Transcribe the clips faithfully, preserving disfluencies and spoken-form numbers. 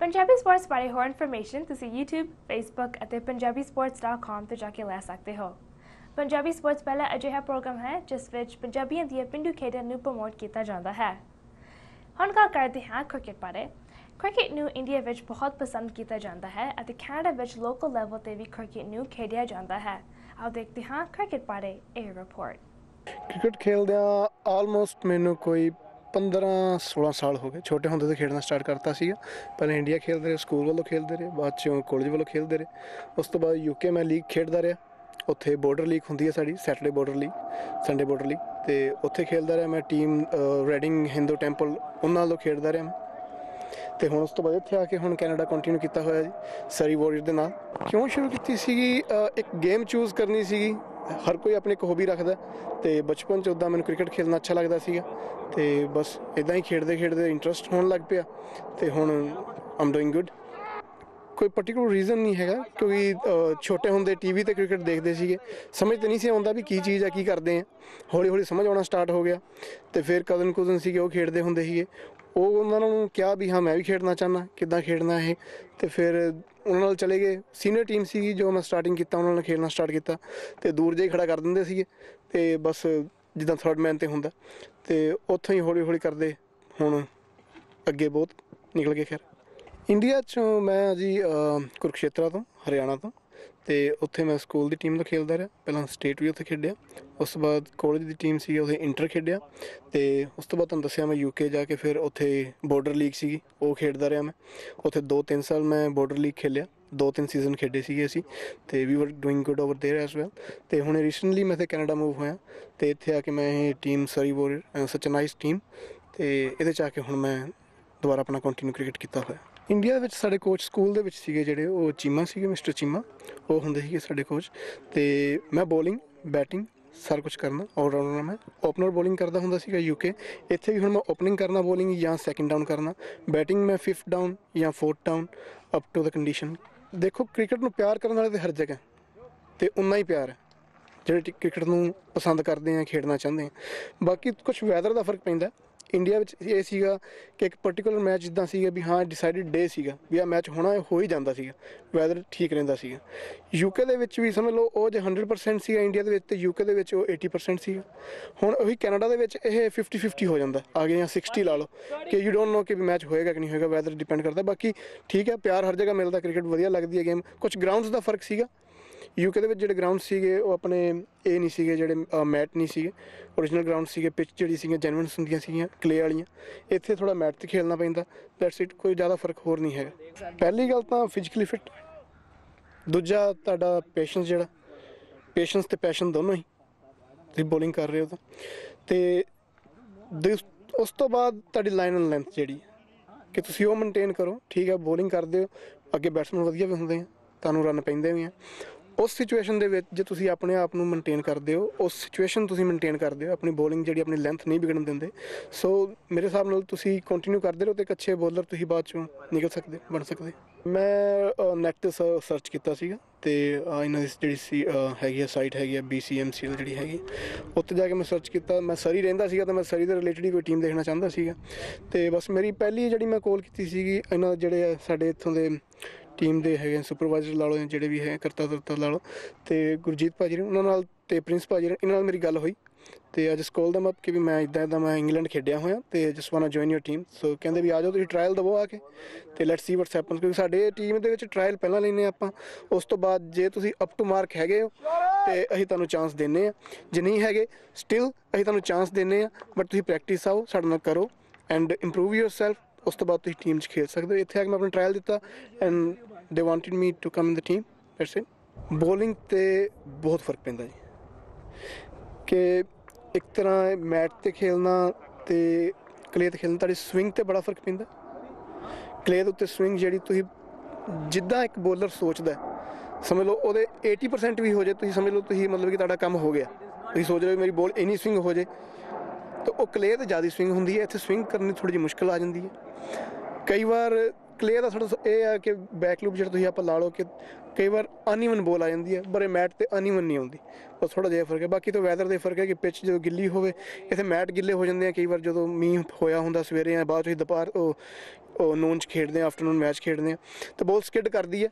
Punjabi sports बारे होर information तुसी यूट्यूब, फेसबुक अते पंजाबी स्पोर्ट्स डॉट कॉम तो जाके ले सकते हो। पंजाबी स्पोर्ट्स पहला अजिहा प्रोग्राम है जिस विच पंजाबियों दी पेंडू खेडां नूं प्रमोट किया जाता है। हुण गल करदे हां क्रिकेट बारे। क्रिकेट नूं इंडिया विच बहुत पसंद किया जाता है अते कैनेडा विच लोकल लेवल ते भी क्रिकेट नूं खेडिया जाता है। आओ देखते हां क्रिकेट बारे ए रिपोर्ट। क्रिकेट खेलदे आलमोस्ट मैनू कोई पंद्रह सोलह साल हो गए। छोटे होंदे तो खेलना स्टार्ट करता सी। पहले इंडिया खेलते रहे, स्कूल वालों खेलते रहे, बाद चों कॉलेज वालों खेलते रहे। उस तो बाद यूके मैं लीग खेलता रहा। उत्थे बॉर्डर लीग होंदी है साड़ी, Saturday border league, Sunday border league, तो उत्थे खेलता रहा मैं। टीम रेडिंग हिंदू टैंपल उन्हां नाल खेलता रहा मैं। तो हूँ उस तो बाद इतने आके हूँ कैनेडा कंटिन्यू किया हुआ जी सरी वॉरियर के नाम। क्यों शुरू की सी? एक गेम चूज करनी सी। हर कोई अपनी एक हॉबी रखता। तो बचपन च उदा मैं क्रिकेट खेलना अच्छा लगता सी। तो बस इदा ही खेडते खेडते इंट्रस्ट होने लग पाया। तो हूँ आई एम डूइंग गुड। कोई पर्टिकुलर रीजन नहीं है, क्योंकि छोटे होंदे टीवी ते क्रिकेट देखते थे, समझ तो नहीं सी आउंदा भी की चीज़ है, की करते हैं। हौली हौली समझ आना स्टार्ट हो गया। तो फिर कज़न कुज़न सी वो खेडते होंदे सी, वो उन्होंने कहा भी हाँ मैं भी खेडना चाहना, किदा खेडना है। तो फिर उन्होंने चले गए। सीनियर टीम सी जो मैं स्टार्टिंग किया, उन्होंने खेलना स्टार्ट किया। तो दूर जे खड़ा कर देंगे सी, तो बस जिदा थर्ड मैन तो होंगे। तो उतों ही हौली हौली करते हूँ अगे बहुत निकल गए। खैर इंडिया चो मैं जी कुरुक्षेत्रा तो, हरियाणा तो, तो उत्थे मैं स्कूल की टीम तो खेलता रहा। पहला स्टेट भी उत्थे खेडिया, उस बाद कॉलेज की टीम सी उत्थे इंटर खेडिया। तो उस तो बाद तुहानूं दस्सिया मैं यूके जाके फिर उत्थे बॉर्डर लीग सी वो खेडता रहा मैं। उत्थे दो तीन साल मैं बॉर्डर लीग खेलिया, दो तीन सीजन खेडे सी असी। तो we were doing good over there as well. तो हुणे रिसेंटली मैं इत्थे कैनेडा मूव होया। तो इत्थे आके मैं टीम सरी वॉरियर, सच नाइस टीम, तो इहदे च आके हुण मैं दोबारा अपना कंटिन्यू क्रिकेट किया हुआ। इंडिया विच साडे कोच स्कूल दे विच सीगे जेड़े, वो चीमा सीगे, मिस्टर चीमा वो हुंदे सीगे साडे कोच। ते मैं बॉलिंग बैटिंग सारा कुछ करना, ऑलराउंडर मैं। ओपनर बॉलिंग करता हुंदा सीगा यूके। इत्थे भी हुण मैं ओपनिंग करना, बॉलिंग या सैकेंड डाउन करना, बैटिंग मैं फिफ्थ डाउन या fourth down up to the condition. देखो क्रिकेट नूं प्यार करन वाले ते हर जगह ते उन्ना ही प्यार है जेड़े क्रिकेट नूं पसंद करदे हैं, खेडना चाहंदे हैं। बाकी कुछ वैदर दा फर्क पैंदा। इंडिया में ये सीगा कि एक पर्टिकुलर मैच जिदा सीगा भी हाँ डिसाइडेड डे सीगा भी आ मैच होना, हो ही जाता सीगा, वैदर ठीक रहता सीगा। यूके दे विच भी समझ लो वो जो हंड्रेड परसेंट सीगा इंडिया दे विच, ते यूके दे विच वो एटी परसेंट सीगा। हुण वही कैनेडा दे विच ये फिफ्टी फिफ्टी हो जाता आगे, या सिक्सटी ला लो कि यू डोंट नो कि मैच होएगा कि नहीं होएगा, वैदर डिपेंड करता। बाकी ठीक है, प्यार हर जगह मिलता, क्रिकेट वधिया लगती है गेम। कुछ ग्राउंड्स का फर्क सीगा। यूके दे विच जेहड़े ग्राउंड सीगे वो अपने ए नहीं सीगे, जेहड़े मैट नहीं सीगे, ओरिजिनल ग्राउंड सीगे। पिच जेहड़ी सीगी जेन्युइन हुंदियां सीगियां, क्ले वालियां। इत्थे थोड़ा मैट ते खेलना पैंदा। दैट्स इट, कोई ज़्यादा फर्क होर नहीं है। पहली गल तां फिजिकली फिट, दूजा तुहाडा पेशेंस, जेहड़ा पेशेंस ते पैशन दोनों ही। तुसीं बॉलिंग कर रहे हो तां ते उस तो बाद तुहाडी लाइन एंड लेंथ जेहड़ी कि तुसीं ओह मेनटेन करो। ठीक है, बॉलिंग करदे हो, अगे बैट्समैन वधिया भी हुंदे आ, तुहानूं रन पैंदे भी आ। उस सिचुएशन दे विच जे तुसीं अपने आप नूं मेनटेन करदे हो, उस सिचुएशन तुसीं मेनटेन करदे हो, अपनी बॉलिंग जेहड़ी अपनी लेंथ नहीं बिगड़न दिंदे। सो मेरे हिसाब नाल तुसीं कंटिन्यू करदे रहो ते अच्छे बॉलर तुसीं बाद चों निकल सकदे, बन सकदे। मैं नैट ते सर्च कीता सीगा ते इन्हां दी जेहड़ी सी हैगी है साइट हैगी है B C M C L जेहड़ी हैगी, उत्थे जाके मैं सर्च कीता। मैं सरी रहिंदा सीगा ते मैं सरी दे रिलेटेड ही कोई टीम देखना चाहंदा सीगा। ते बस मेरी पहली जेहड़ी मैं कॉल कीती सीगी इन्हां जेहड़े साडे इत्थों दे टीम दे है सुपरवाइजर ला लो, जेडे भी है करता धरता ला लो, तो गुरजीत भाजी उन्होंने तो प्रिंस भाजी इन्होंने मेरी गल हुई। तो अज कॉल दम अप कि भी मैं इदा इदा मैं इंग्लैंड खेडिया हुआ, तो जस्ट वाना ज्वाइन योर टीम। सो कहते भी आ जाओ, तुम ट्रायल दवो आके, तो लैट्स सी व्हाट्स हैपन्स। क्योंकि साडे टीम दे विच ट्रायल पहला लेने आपां, उस तो बाद जे तुसीं अप टू मार्क हैगे हो ते असीं तुहानूं चांस देने आ, जे नहीं हैगे स्टिल असीं तुहानूं चांस देने आ। बट तुसीं प्रैक्टिस आओ, साडे नाल करो एंड इंप्रूव योर सैल्फ। उस तो बाद तुसीं टीम च खेल सकदे हो। इत्थे आके मैं अपना ट्रायल दिता and they wanted me to come in the team. That's it. Bowling ते बहुत फर्क पैंदा जी कि एक तरह मैट ते खेलना ते क्ले ते खेलना, तुहाडी स्विंग ते बड़ा फर्क पैंदा। क्ले दे उत्ते स्विंग जेहड़ी तुसीं जिद्दां एक बॉलर सोचदा समझ लो ओहदे एटी परसेंट भी हो जाए, तुसीं समझ लो तुसीं मतलब कि तुहाडा काम हो गया। तुसीं सोच रहे हो मेरी बॉल इन्नी स्विंग हो जाए, तो वह क्ले तो ज़्यादा स्विंग होंगी है। इतने स्विंग करनी थोड़ी जी मुश्किल आ जाती है। कई बार ਕਲੇ ਦਾ ਥੋੜਾ ਇਹ ਹੈ ਕਿ ਬੈਕ ਲੂਪ ਜਿਹੜਾ ਤੁਸੀਂ ਆਪਾਂ ਲਾ ਲਓ ਕਿ ਕਈ ਵਾਰ ਅਨਈਵਨ ਬੋਲ ਆ ਜਾਂਦੀ ਹੈ ਪਰ ਇਹ ਮੈਟ ਤੇ ਅਨਈਵਨ ਨਹੀਂ ਆਉਂਦੀ, ਬਸ ਥੋੜਾ ਜਿਹਾ ਫਰਕ ਹੈ। ਬਾਕੀ ਤਾਂ ਵੈਦਰ ਦੇ ਫਰਕ ਹੈ ਕਿ ਪਿੱਚ ਜਦੋਂ ਗਿੱਲੀ ਹੋਵੇ ਇੱਥੇ ਮੈਟ ਗਿੱਲੇ ਹੋ ਜਾਂਦੇ ਆ, ਕਈ ਵਾਰ ਜਦੋਂ ਮੀਂਹ ਹੋਇਆ ਹੁੰਦਾ ਸਵੇਰੇ ਜਾਂ ਬਾਅਦ ਤੁਸੀਂ ਦੁਪਹਿਰ ਉਹ ਨੂਨ 'ਚ ਖੇਡਦੇ ਆ, ਆਫਟਰਨੂਨ ਮੈਚ ਖੇਡਦੇ ਆ ਤਾਂ ਬੋਲ ਸਕਿੱਡ ਕਰਦੀ ਹੈ।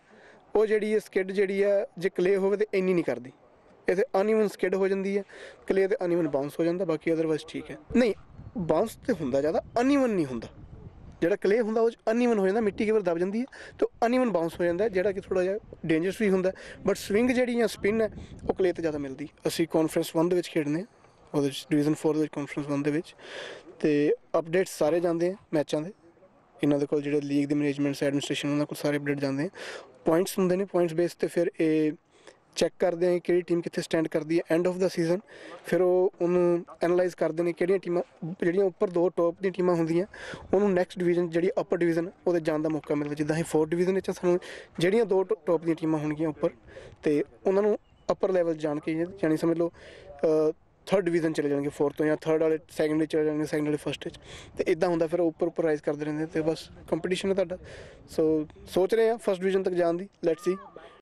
ਉਹ ਜਿਹੜੀ ਹੈ ਸਕਿੱਡ ਜਿਹੜੀ ਹੈ ਜੇ ਕਲੇ ਹੋਵੇ ਤਾਂ ਇੰਨੀ ਨਹੀਂ ਕਰਦੀ, ਇੱਥੇ ਅਨਈਵਨ ਸਕਿੱਡ ਹੋ ਜਾਂਦੀ ਹੈ, ਕਲੇ 'ਤੇ ਅਨਈਵਨ ਬਾਉਂਸ ਹੋ ਜਾਂਦਾ। ਬਾਕੀ ਅਦਰਵਾਈਜ਼ ਠੀਕ ਹੈ, ਨਹੀਂ ਬਾਉਂਸ ਤਾਂ ਹੁੰਦਾ ਜ਼ਿਆਦਾ, ਅਨਈਵਨ ਨਹੀਂ ਹੁੰਦਾ। ਜਿਹੜਾ ਕਲੇ ਹੁੰਦਾ ਉਹ 'ਚ ਅਨਈਵਨ ਹੋ ਜਾਂਦਾ, ਮਿੱਟੀ ਕਈ ਵਾਰ ਦਬ ਜਾਂਦੀ ਹੈ ਤਾਂ ਅਨਈਵਨ ਬਾਉਂਸ ਹੋ ਜਾਂਦਾ, ਜਿਹੜਾ ਕਿ ਥੋੜ੍ਹਾ ਜਿਹਾ ਡੇਂਜਰਸ ਵੀ ਹੁੰਦਾ। ਬਟ ਸਵਿੰਗ ਜਿਹੜੀ ਜਾਂ ਸਪਿਨ ਹੈ ਉਹ ਕਲੇ 'ਤੇ ਜ਼ਿਆਦਾ ਮਿਲਦੀ। ਅਸੀਂ ਕਾਨਫਰੰਸ ਵਨ ਦੇ ਵਿੱਚ ਖੇਡਦੇ ਹਾਂ, ਉਹਦੇ ਵਿੱਚ ਡਿਵੀਜ਼ਨ ਫੋਰ ਦੇ ਵਿੱਚ ਕਾਨਫਰੰਸ ਵਨ ਦੇ ਵਿੱਚ, ਅਤੇ ਅਪਡੇਟਸ ਸਾਰੇ ਜਾਂਦੇ ਆ ਮੈਚਾਂ ਦੇ। ਇਹਨਾਂ ਦੇ ਕੋਲ ਜਿਹੜੇ ਲੀਗ ਦੇ ਮੈਨੇਜਮੈਂਟਸ ਐਡਮਿਨਿਸਟ੍ਰੇਸ਼ਨ ਉਹਨਾਂ ਕੋਲ ਸਾਰੇ ਅਪਡੇਟ ਜਾਂਦੇ ਆ। ਪੁਆਇੰਟਸ ਹੁੰਦੇ ਨੇ, ਪੁਆਇੰਟਸ ਬੇਸ 'ਤੇ ਫਿਰ ਇਹ ਚੈੱਕ ਕਰਦੇ ਹਾਂ ਕਿਹੜੀ ਟੀਮ ਕਿੱਥੇ ਸਟੈਂਡ ਕਰਦੀ ਹੈ ਐਂਡ ਆਫ ਦਾ ਸੀਜ਼ਨ। ਫਿਰ ਉਹ ਉਹਨੂੰ ਐਨਾਲਾਈਜ਼ ਕਰਦੇ ਨੇ ਕਿਹੜੀਆਂ ਟੀਮਾਂ ਜਿਹੜੀਆਂ ਉੱਪਰ ਦੋ ਟੋਪ ਦੀਆਂ ਟੀਮਾਂ ਹੁੰਦੀਆਂ ਉਹਨੂੰ ਨੈਕਸਟ ਡਿਵੀਜ਼ਨ ਜਿਹੜੀ ਅਪਰ ਡਿਵੀਜ਼ਨ ਉਹਦੇ ਜਾਣ ਦਾ ਮੌਕਾ ਮਿਲਦਾ। ਜਿੱਦਾਂ ਅਸੀਂ ਫੋਰਥ ਡਿਵੀਜ਼ਨ ਵਿੱਚ ਸਾਨੂੰ ਜਿਹੜੀਆਂ ਦੋ ਟੋਪ ਦੀਆਂ ਟੀਮਾਂ ਹੋਣਗੀਆਂ ਉੱਪਰ ਅਤੇ ਉਹਨਾਂ ਨੂੰ ਅਪਰ ਲੈਵਲ ਜਾਣ ਕੇ ਯਾਨੀ ਸਮਝ ਲਓ ਥਰਡ ਡਿਵੀਜ਼ਨ ਚਲੇ ਜਾਣਗੇ ਫੋਰਥ ਤੋਂ, ਜਾਂ ਥਰਡ ਵਾਲੇ ਸੈਕਿੰਡ ਵਿੱਚ ਚਲੇ ਜਾਣਗੇ, ਸੈਕਿੰਡ ਵਾਲੇ ਫਸਟ ਵਿੱਚ, ਅਤੇ ਇੱਦਾਂ ਹੁੰਦਾ ਫਿਰ ਉੱਪਰ ਉੱਪਰ ਰਾਈਜ਼ ਕਰਦੇ ਰਹਿੰਦੇ। ਅਤੇ ਬਸ ਕੰਪੀਟੀਸ਼ਨ ਹੈ ਤੁਹਾਡਾ। ਸੋ ਸੋਚ ਰਹੇ ਹਾਂ ਫਸਟ ਡਿਵੀਜ਼ਨ ਤੱਕ ਜਾਣ ਦੀ, ਲੈਟਸ ਸੀ।